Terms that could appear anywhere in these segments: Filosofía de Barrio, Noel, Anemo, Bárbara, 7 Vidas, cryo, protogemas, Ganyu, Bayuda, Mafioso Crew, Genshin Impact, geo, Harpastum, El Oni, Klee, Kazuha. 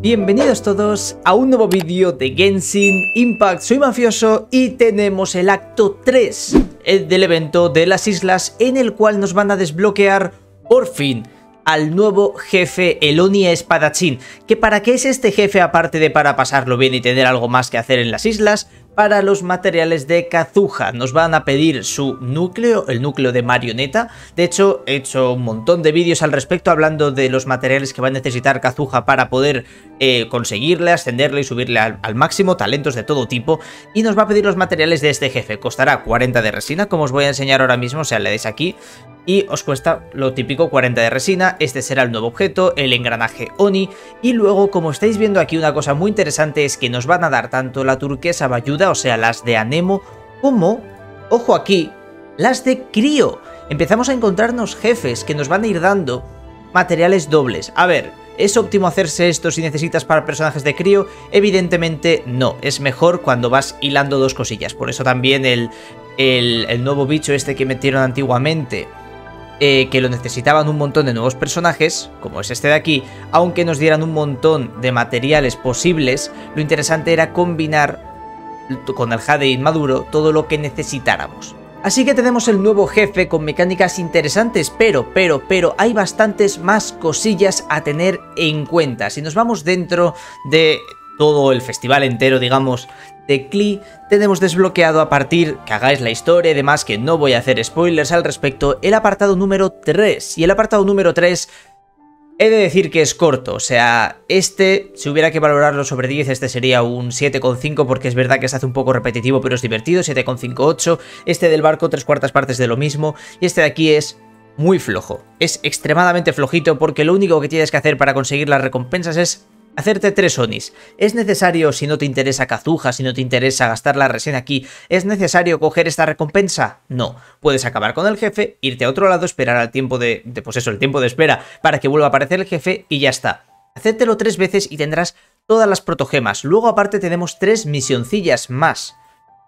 Bienvenidos todos a un nuevo vídeo de Genshin Impact. Soy Mafioso y tenemos el acto 3 del evento de las islas, en el cual nos van a desbloquear por fin al nuevo jefe, El Oni espadachín. ¿Que para qué es este jefe aparte de para pasarlo bien y tener algo más que hacer en las islas? Para los materiales de Kazuha nos van a pedir su núcleo, el núcleo de marioneta. De hecho, he hecho un montón de vídeos al respecto hablando de los materiales que va a necesitar Kazuha para poder conseguirle, ascenderle y subirle al máximo, talentos de todo tipo. Y nos va a pedir los materiales de este jefe. Costará 40 de resina, como os voy a enseñar ahora mismo, o sea, le dais aquí y os cuesta lo típico 40 de resina. Este será el nuevo objeto, el engranaje Oni. Y luego, como estáis viendo aquí, una cosa muy interesante es que nos van a dar tanto la turquesa Bayuda, o sea, las de Anemo, como, ojo aquí, las de Crío. Empezamos a encontrarnos jefes que nos van a ir dando materiales dobles. A ver, ¿es óptimo hacerse esto si necesitas para personajes de Crío? Evidentemente no, es mejor cuando vas hilando dos cosillas. Por eso también el nuevo bicho este que metieron antiguamente, que lo necesitaban un montón de nuevos personajes, como es este de aquí, aunque nos dieran un montón de materiales posibles, lo interesante era combinar con el jade inmaduro todo lo que necesitáramos. Así que tenemos el nuevo jefe con mecánicas interesantes, pero hay bastantes más cosillas a tener en cuenta. Si nos vamos dentro de todo el festival entero, digamos, de Klee, tenemos desbloqueado, a partir que hagáis la historia y demás, que no voy a hacer spoilers al respecto, el apartado número 3. Y el apartado número 3 he de decir que es corto, o sea, este, si hubiera que valorarlo sobre 10, este sería un 7,5, porque es verdad que se hace un poco repetitivo, pero es divertido, 7,58. Este del barco, 3/4 partes de lo mismo, y este de aquí es muy flojo, es extremadamente flojito, porque lo único que tienes que hacer para conseguir las recompensas es hacerte 3 onis. Es necesario, si no te interesa Kazuha, si no te interesa gastar la resina aquí, ¿es necesario coger esta recompensa? No. Puedes acabar con el jefe, irte a otro lado, esperar al tiempo de pues eso, el tiempo de espera para que vuelva a aparecer el jefe y ya está. Hacértelo 3 veces y tendrás todas las protogemas. Luego aparte tenemos 3 misioncillas más,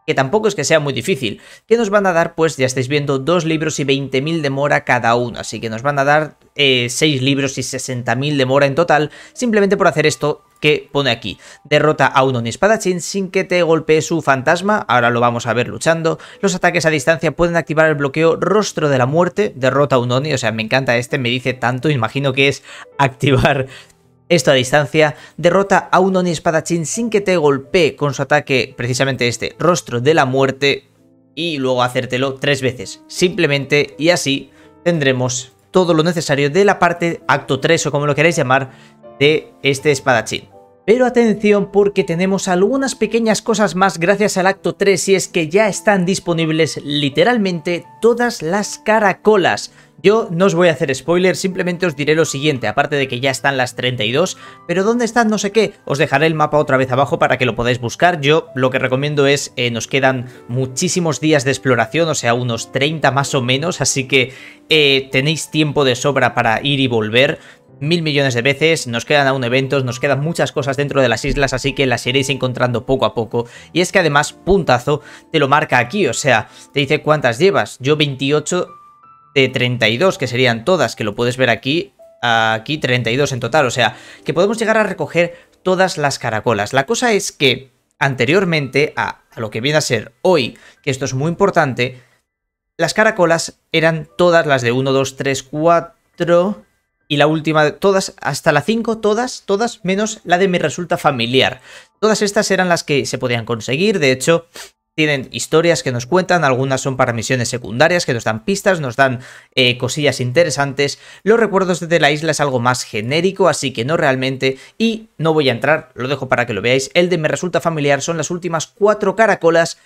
que tampoco es que sea muy difícil, que nos van a dar, pues ya estáis viendo, 2 libros y 20.000 de mora cada uno, así que nos van a dar 6 libros y 60.000 de mora en total, simplemente por hacer esto que pone aquí. Derrota a un Oni espadachín sin que te golpee su fantasma, ahora lo vamos a ver luchando. Los ataques a distancia pueden activar el bloqueo Rostro de la Muerte. Derrota a un Oni, o sea, me encanta este, me dice tanto, imagino que es activar esto a distancia. Derrota a un Oni espadachín sin que te golpee con su ataque, precisamente este, Rostro de la Muerte, y luego hacértelo 3 veces, simplemente, y así tendremos todo lo necesario de la parte acto 3, o como lo queráis llamar, de este espadachín. Pero atención, porque tenemos algunas pequeñas cosas más gracias al acto 3, y es que ya están disponibles literalmente todas las caracolas. Yo no os voy a hacer spoilers, simplemente os diré lo siguiente, aparte de que ya están las 32, pero ¿dónde están? No sé qué. Os dejaré el mapa otra vez abajo para que lo podáis buscar. Yo lo que recomiendo es, nos quedan muchísimos días de exploración, o sea, unos 30 más o menos, así que tenéis tiempo de sobra para ir y volver 1000 millones de veces. Nos quedan aún eventos, nos quedan muchas cosas dentro de las islas, así que las iréis encontrando poco a poco. Y es que además, puntazo, te lo marca aquí, o sea, te dice cuántas llevas. Yo 28... de 32, que serían todas, que lo puedes ver aquí, 32 en total, o sea, que podemos llegar a recoger todas las caracolas. La cosa es que, anteriormente a lo que viene a ser hoy, que esto es muy importante, las caracolas eran todas las de 1, 2, 3, 4... y la última, todas, hasta la 5, todas, menos la de Me Resulta Familiar. Todas estas eran las que se podían conseguir, de hecho tienen historias que nos cuentan, algunas son para misiones secundarias que nos dan pistas, nos dan cosillas interesantes. Los recuerdos de la isla es algo más genérico, así que no realmente, y no voy a entrar, lo dejo para que lo veáis. El de Me Resulta Familiar son las últimas 4 caracolas,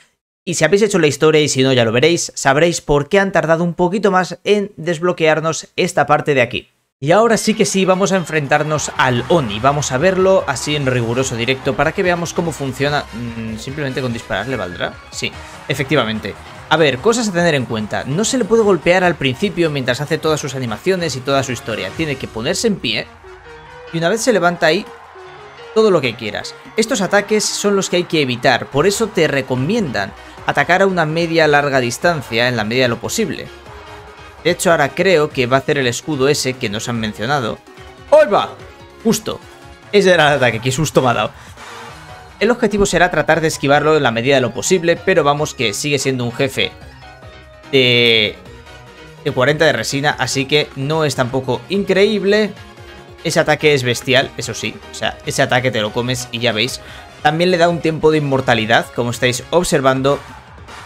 y si habéis hecho la historia, y si no ya lo veréis, sabréis por qué han tardado un poquito más en desbloquearnos esta parte de aquí. Y ahora sí que sí, vamos a enfrentarnos al Oni, vamos a verlo así en riguroso directo para que veamos cómo funciona. Simplemente con dispararle valdrá. Sí, efectivamente. A ver, cosas a tener en cuenta, no se le puede golpear al principio mientras hace todas sus animaciones y toda su historia, tiene que ponerse en pie y una vez se levanta ahí, todo lo que quieras. Estos ataques son los que hay que evitar, por eso te recomiendan atacar a una media larga distancia en la medida de lo posible. De hecho, ahora creo que va a hacer el escudo ese que nos han mencionado. ¡Hoy va! Justo. Ese era el ataque, qué susto me ha dado. El objetivo será tratar de esquivarlo en la medida de lo posible, pero vamos que sigue siendo un jefe de 40 de resina, así que no es tampoco increíble. Ese ataque es bestial, eso sí, o sea, ese ataque te lo comes y ya veis. También le da un tiempo de inmortalidad, como estáis observando,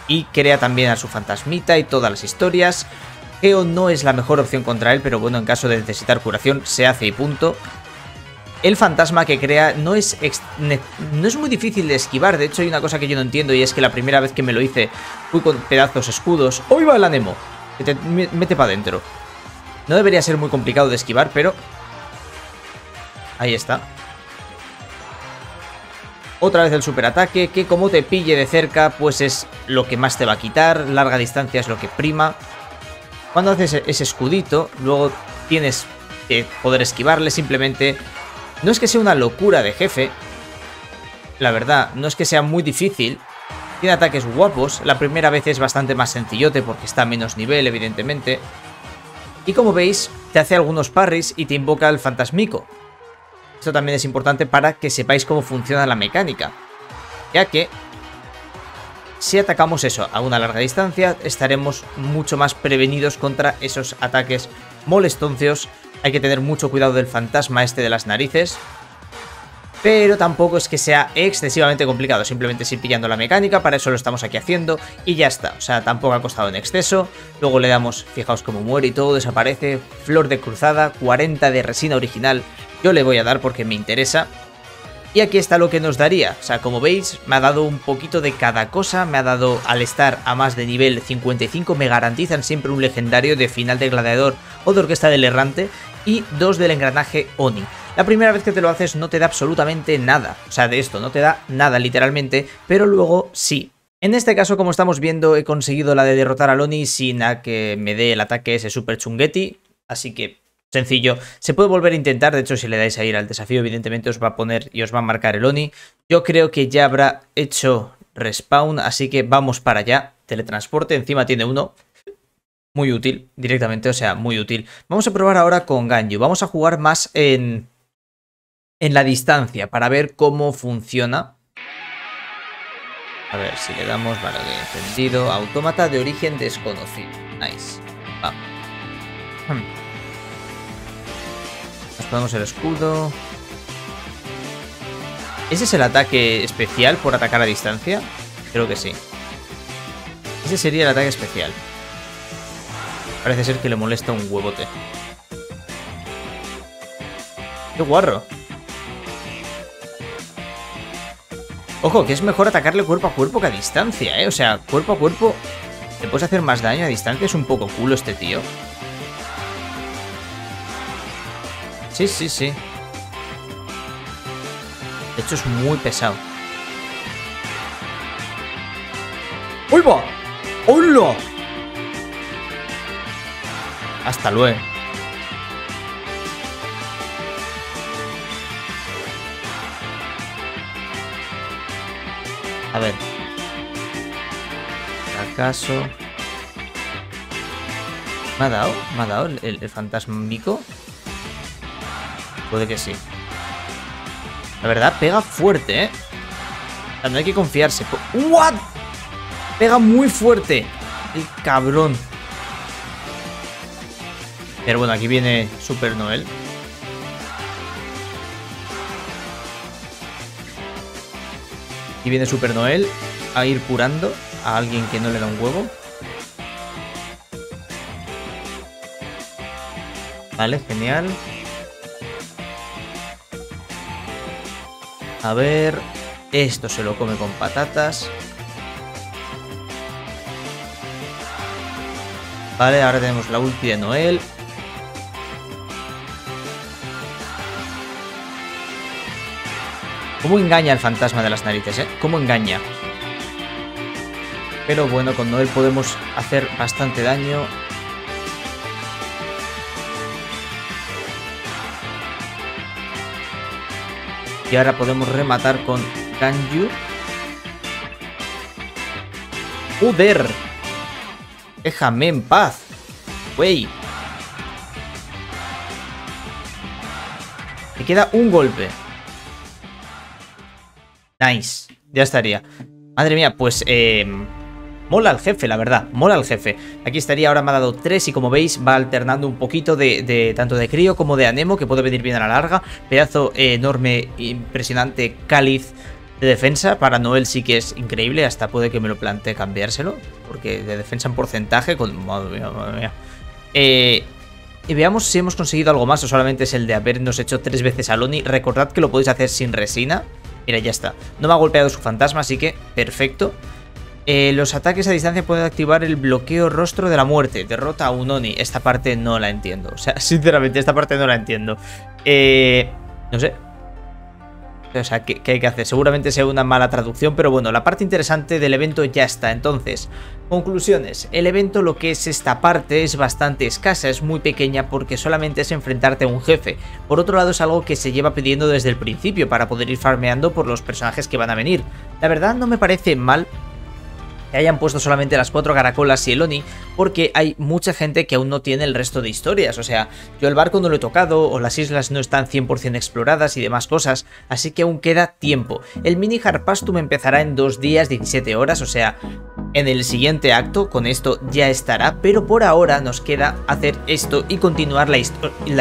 y crea también a su fantasmita y todas las historias. Geo no es la mejor opción contra él, pero bueno, en caso de necesitar curación se hace y punto. El fantasma que crea no es muy difícil de esquivar. De hecho, hay una cosa que yo no entiendo, y es que la primera vez que me lo hice fui con pedazos escudos. ¡Oh, iba el anemo! Que te mete para adentro. No debería ser muy complicado de esquivar, pero... ahí está. Otra vez el superataque, que como te pille de cerca, pues es lo que más te va a quitar. Larga distancia es lo que prima. Cuando haces ese escudito, luego tienes que poder esquivarle simplemente... No es que sea una locura de jefe, la verdad, no es que sea muy difícil, tiene ataques guapos, la primera vez es bastante más sencillote porque está a menos nivel, evidentemente. Y como veis, te hace algunos parries y te invoca el fantasmico. Esto también es importante para que sepáis cómo funciona la mecánica, ya que si atacamos eso a una larga distancia, estaremos mucho más prevenidos contra esos ataques molestoncios. Hay que tener mucho cuidado del fantasma este de las narices, pero tampoco es que sea excesivamente complicado, simplemente es ir pillando la mecánica, para eso lo estamos aquí haciendo y ya está, o sea, tampoco ha costado en exceso. Luego le damos, fijaos cómo muere y todo, desaparece, flor de cruzada, 40 de resina original, yo le voy a dar porque me interesa. Y aquí está lo que nos daría, o sea, como veis, me ha dado un poquito de cada cosa, me ha dado, al estar a más de nivel 55, me garantizan siempre un legendario de final de gladiador o de orquesta del errante, y 2 del engranaje Oni. La primera vez que te lo haces no te da absolutamente nada, o sea, de esto no te da nada literalmente, pero luego sí. En este caso, como estamos viendo, he conseguido la de derrotar al Oni sin a que me dé el ataque ese super chungueti, así que... sencillo, se puede volver a intentar. De hecho, si le dais a ir al desafío, evidentemente os va a poner y os va a marcar el Oni. Yo creo que ya habrá hecho respawn, así que vamos para allá. Teletransporte, encima tiene uno. Muy útil, directamente, o sea, muy útil. Vamos a probar ahora con Ganyu. Vamos a jugar más en la distancia para ver cómo funciona. A ver si le damos, vale, de encendido. Autómata de origen desconocido. Nice. Va. Nos ponemos el escudo. ¿Ese es el ataque especial por atacar a distancia? Creo que sí. Ese sería el ataque especial. Parece ser que le molesta un huevote. ¡Qué guarro! Ojo, que es mejor atacarle cuerpo a cuerpo que a distancia, ¿eh? O sea, cuerpo a cuerpo le puedes hacer más daño, a distancia es un poco culo este tío. Sí, sí, sí. De hecho, es muy pesado. ¡Uy, va! ¡Hola! Hasta luego. A ver. ¿Acaso? ¿Me ha dado? ¿Me ha dado el fantasmico? Puede que sí. La verdad, pega fuerte, ¿eh? No hay que confiarse. ¡What! Pega muy fuerte. El cabrón. Pero bueno, aquí viene Super Noel. Aquí viene Super Noel a ir curando a alguien que no le da un huevo. Vale, genial. A ver, esto se lo come con patatas. Vale, ahora tenemos la ulti de Noel. ¿Cómo engaña el fantasma de las narices, eh? ¿Cómo engaña? Pero bueno, con Noel podemos hacer bastante daño. Y ahora podemos rematar con Ganyu. ¡Joder! Déjame en paz. Wey. Me queda un golpe. Nice. Ya estaría. Madre mía, pues... mola al jefe, la verdad, mola al jefe. Aquí estaría, ahora me ha dado 3 y como veis va alternando un poquito de tanto de crío como de anemo, que puede venir bien a la larga. Pedazo enorme, impresionante cáliz de defensa. Para Noel sí que es increíble, hasta puede que me lo plantee cambiárselo, porque de defensa en porcentaje, con... madre mía, madre mía. Y veamos si hemos conseguido algo más o solamente es el de habernos hecho 3 veces al Oni. Recordad que lo podéis hacer sin resina. Mira, ya está. No me ha golpeado su fantasma, así que perfecto. Los ataques a distancia pueden activar el bloqueo rostro de la muerte. Derrota a un Oni. Esta parte no la entiendo. O sea, sinceramente, esta parte no la entiendo. No sé. O sea, ¿qué hay que hacer? Seguramente sea una mala traducción, pero bueno, la parte interesante del evento ya está. Entonces, conclusiones. El evento, lo que es esta parte, es bastante escasa, es muy pequeña porque solamente es enfrentarte a un jefe. Por otro lado, es algo que se lleva pidiendo desde el principio para poder ir farmeando por los personajes que van a venir. La verdad no me parece mal que hayan puesto solamente las 4 caracolas y el Oni, porque hay mucha gente que aún no tiene el resto de historias. O sea, yo el barco no lo he tocado, o las islas no están 100% exploradas y demás cosas, así que aún queda tiempo. El mini Harpastum empezará en 2 días, 17 horas, o sea, en el siguiente acto, con esto ya estará, pero por ahora nos queda hacer esto y continuar la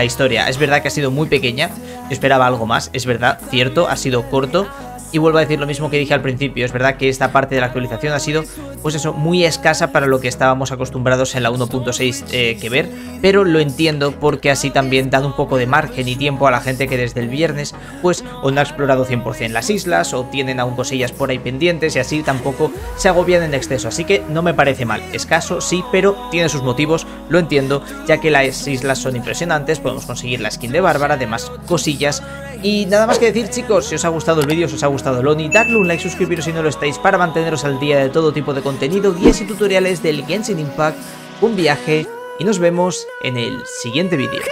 historia. Es verdad que ha sido muy pequeña, yo esperaba algo más, es verdad, cierto, ha sido corto. Y vuelvo a decir lo mismo que dije al principio, es verdad que esta parte de la actualización ha sido, pues eso, muy escasa para lo que estábamos acostumbrados en la 1.6 que ver, pero lo entiendo porque así también dan un poco de margen y tiempo a la gente que desde el viernes, pues, o no ha explorado 100% las islas, o tienen aún cosillas por ahí pendientes y así tampoco se agobian en exceso, así que no me parece mal, escaso sí, pero tiene sus motivos, lo entiendo, ya que las islas son impresionantes, podemos conseguir la skin de Bárbara, demás cosillas. Y nada más que decir, chicos, si os ha gustado el vídeo, si os ha gustado el Oni, dadle un like, suscribiros si no lo estáis para manteneros al día de todo tipo de contenido, guías y tutoriales del Genshin Impact, un viaje, y nos vemos en el siguiente vídeo.